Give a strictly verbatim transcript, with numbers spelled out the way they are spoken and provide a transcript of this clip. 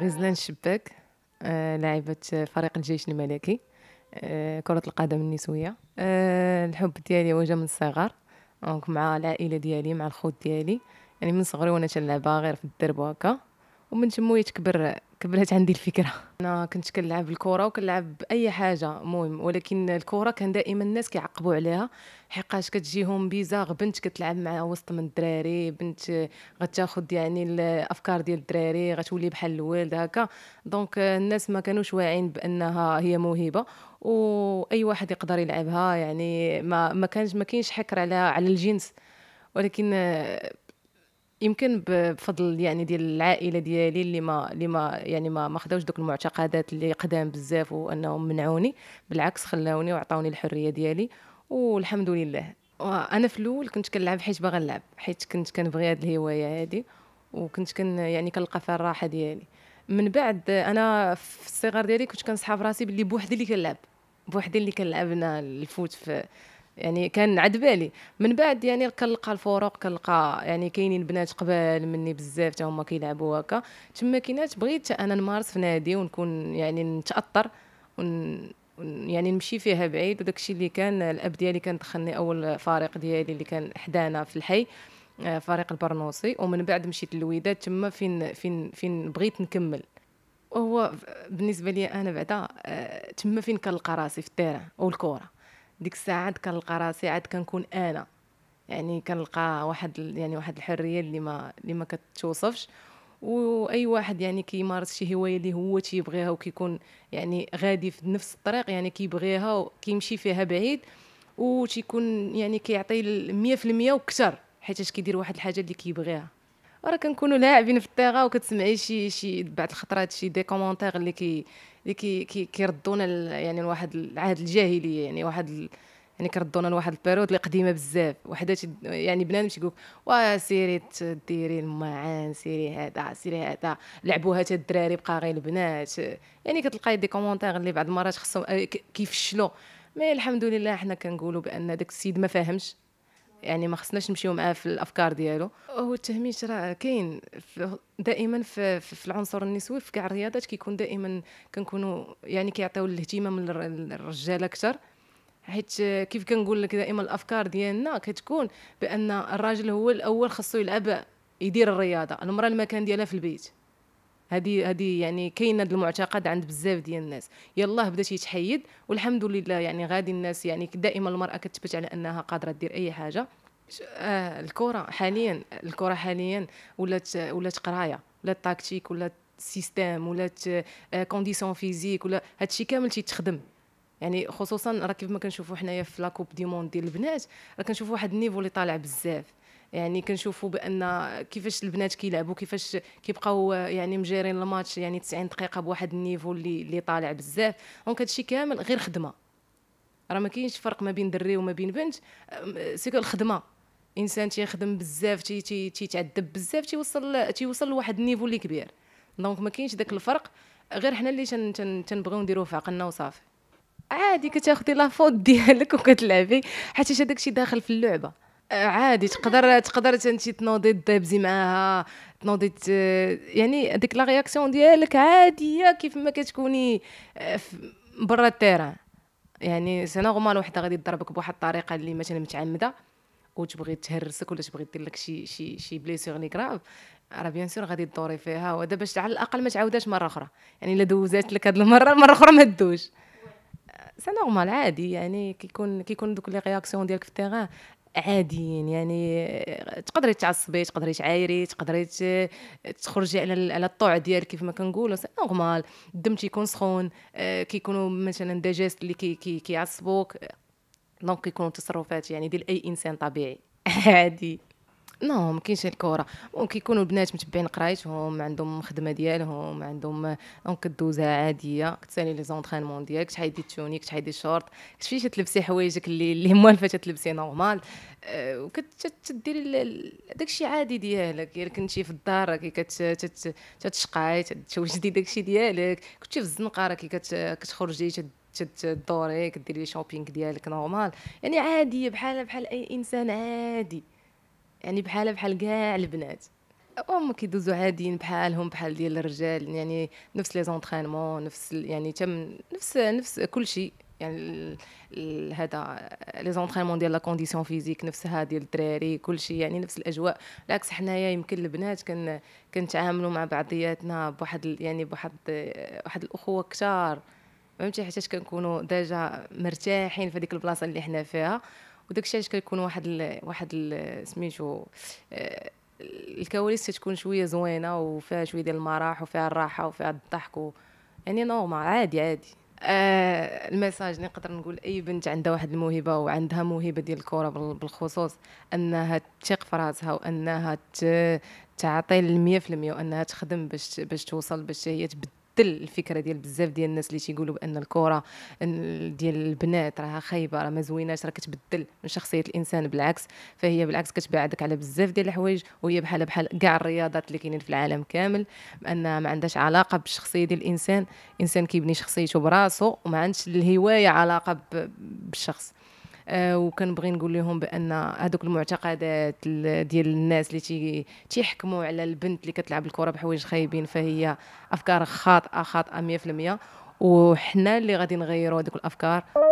غزلان الشباك لاعبة فريق الجيش الملكي كرة القدم النسوية. الحب ديالي هو جا من الصغر مع العائلة ديالي، مع الخوت ديالي، يعني من صغري وانا تنلعبها غير في الدرب وهكا، ومن تمويا تكبر كبرت عندي الفكرة. انا كنت كنلعب الكرة وكنلعب اي حاجة مهم، ولكن الكرة كان دائما الناس كيعقبوا عليها حقاش كتجيهم بيزاغ بنت كتلعب معها وسط من الدراري، بنت غتاخد يعني الافكار ديال الدراري، غتولي بحال الوالد هكا. دونك الناس ما كانوش واعين بانها هي موهبة واي واحد يقدر يلعبها، يعني ما ما كانش ما كاينش حكر على على الجنس، ولكن يمكن بفضل يعني ديال العائله ديالي اللي ما اللي ما يعني ما ما خداوش دوك المعتقدات اللي قدام بزاف وانهم منعوني، بالعكس خلاوني وعطاوني الحريه ديالي والحمد لله. وانا في الاول كنت كنلعب حيت باغا نلعب، حيت كنت كنبغي هاد الهوايه هادي، وكنت كن يعني كنلقى فيها الراحه ديالي. من بعد انا في الصغر ديالي كنت كنصحاب راسي باللي بوحدي اللي كنلعب، بوحدي اللي كنلعب انا الفوت في يعني كان عاد بالي. من بعد يعني كنلقى الفروق، كنلقى يعني كاينين بنات قبال مني بزاف حتى هما كيلعبوا هكا، تما كينات بغيت انا نمارس في نادي ونكون يعني نتاثر ون يعني نمشي فيها بعيد. وداكشي اللي كان الاب ديالي كان دخلني اول فريق ديالي اللي كان حدانا في الحي، فريق البرنوصي، ومن بعد مشيت للوداد تما فين فين فين بغيت نكمل. وهو بالنسبه لي انا بعدا تما فين كنلقى راسي في التيران والكره، ديك الساعه عاد كنلقى راسي عاد كنكون انا، يعني كنلقى واحد يعني واحد الحريه اللي ما اللي ما كتوصفش. واي واحد يعني كيمارس شي هوايه اللي هو تيبغيها وكيكون يعني غادي في نفس الطريق، يعني كيبغيها وكيمشي فيها بعيد وتيكون يعني كيعطي مية في المية وكثر، حيت كيدير واحد الحاجه اللي كيبغيها. راه كنكونوا لاعبين في الطاغه وكتسمعي شي شي بعض الخطرات شي دي كومونتير اللي كي اللي كيردونا يعني لواحد العهد الجاهلي، يعني واحد ال... يعني كيردونا لواحد البيرود اللي قديمه بزاف. وحده يعني بنادم تيقول وا سيري ديري الماعان، سيري هذا، سيري هذا، لعبوها حتى الدراري بقى غير البنات. يعني كتلقاي دي كومونتير اللي بعض المرات خصهم كيفشلوا، مي الحمد لله حنا كنقولوا بان داك السيد ما فاهمش، يعني ما خصناش نمشيو معاه في الافكار ديالو. هو التهميش راه كاين دائما في, في العنصر النسوي في كاع الرياضات، كيكون دائما كنكونوا يعني كيعطيو الاهتمام للرجال اكثر، حيت كيف كنقول لك دائما الافكار ديالنا كتكون بان الراجل هو الاول خصو يلعب يدير الرياضه، المراه المكان ديالها في البيت. هذه هذه يعني كاين هذا المعتقد عند بزاف ديال الناس، يلاه بدات يتحيد والحمد لله. يعني غادي الناس يعني دائما المراه كتثبت على انها قادره دير اي حاجه. آه الكره حاليا الكره حاليا ولات ولات قرايه، ولات تاكتيك، ولات سيستيم، ولات آه كونديسيون فيزيك، ولا هادشي كامل تيتخدم. يعني خصوصا راه كيف ما كنشوفوا حنايا في لاكوب دي موند ديال البنات، راه كنشوفوا واحد النيفو اللي طالع بزاف. يعني كنشوفوا بان كيفاش البنات كيلعبوا، كيفاش كيبقاو يعني مجارين الماتش يعني تسعين دقيقه بواحد النيفو اللي اللي طالع بزاف. دونك هادشي كامل غير خدمه، راه ما كاينش فرق ما بين دري وما بين بنت، سيكو الخدمه. انسان تيخدم بزاف، تي تيتعذب بزاف، تيوصل تيوصل لواحد النيفو اللي كبير. دونك ما كاينش داك الفرق، غير حنا اللي تنبغيو نديروه في عقلنا وصافي. عادي كتاخدي لافوت ديالك وكتلعبي، حيت هاداكشي داخل في اللعبه. عادي تقدر تقدر انت تنوضي تدابزي معاها، تنوضي يعني ديك لا رياكسيون ديالك عاديه كيف ما كتكوني برا التيران. يعني سي نورمال وحده غادي تضربك بواحد الطريقه اللي مثلا متعمده وتبغي تهرسك ولا تبغي دير لك شي شي شي بليسيغ لي كراف، راه بيان سور غادي تدوري فيها، وهذا باش على الاقل ما تعاوداش مره اخرى. يعني الا دوزات لك هاد المره المره اخرى ما تدوش، سي نورمال عادي. يعني كيكون كيكون دوك لي رياكسيون ديالك في التيران عاديين، يعني تقدري تعصبي، تقدري تعايري، تقدري تخرجي على على الطوع ديالك كيف ما كنقولوا، سي نورمال. الدم تيكون سخون، كيكونوا مثلا دي جيست اللي كي كيعصبوك، دونك كيكونوا تصرفات يعني ديال اي انسان طبيعي عادي. نو ما كاينش الكره، ممكن يكونوا البنات متبعين قرايتهم، عندهم خدمه ديالهم، عندهم دونك كدوزها عاديه، كتسالي لي زونطرينمون ديالك، تحيدي التونيك، تحيدي الشورت، كتمشي تلبسي حوايجك اللي اللي موالفه تلبسي نورمال، وكتديري داكشي عادي ديالك. الا كنتي في الدار راكي كتشقاي تتوجدي داكشي ديالك، كنتي في الزنقه راكي كتخرجي تدوري كديري لي شوبينغ ديالك نورمال. يعني عاديه بحال بحال اي انسان عادي. يعني بحالها بحال كاع البنات، هما كيدوزو عاديين بحالهم بحال ديال الرجال، يعني نفس لي زونطرينمون، نفس يعني تم نفس نفس كل شيء، يعني هذا لي زونطرينمون ديال لا كونديسيون فيزيك نفسها ديال الدراري، كل شيء يعني نفس الاجواء. بالعكس حنايا يمكن البنات كن كنتعاملوا مع بعضياتنا بواحد يعني بواحد واحد الاخوه كثار، فهمتي، حيتاش كنكونوا ديجا مرتاحين في هذيك البلاصه اللي حنا فيها، وداكشي علاش كيكون واحد ال واحد ال سميتو الكواليس تكون شويه زوينه وفيها شويه ديال المراح وفيها الراحه وفيها الضحك و... يعني نورمال عادي عادي. آه الميساج اللي نقدر نقول اي بنت عندها واحد الموهبه وعندها موهبه ديال الكره بالخصوص، انها تثق في راسها وانها تعطي ل مية في المية وانها تخدم باش باش توصل، باش هي تبدل الفكره ديال بزاف ديال الناس اللي تيقولوا بان الكره ديال البنات راها خايبه، راه ما زويناش، راه كتبدل من شخصيه الانسان. بالعكس، فهي بالعكس كتبعدك على بزاف ديال الحوايج، وهي بحال بحال كاع الرياضات اللي كاينين في العالم كامل، بانها ما عندهاش علاقه بالشخصيه ديال الانسان. الانسان كيبني شخصيته براسو وما عندش الهوايه علاقه بالشخص. أه وكنبغي نقول لهم بان هذوك المعتقدات ديال الناس اللي تيحكموا على البنت اللي كتلعب الكره بحوايج خايبين، فهي افكار خاطئه خاطئه مية في المية، وحنا اللي غادي نغيروا هذوك الافكار.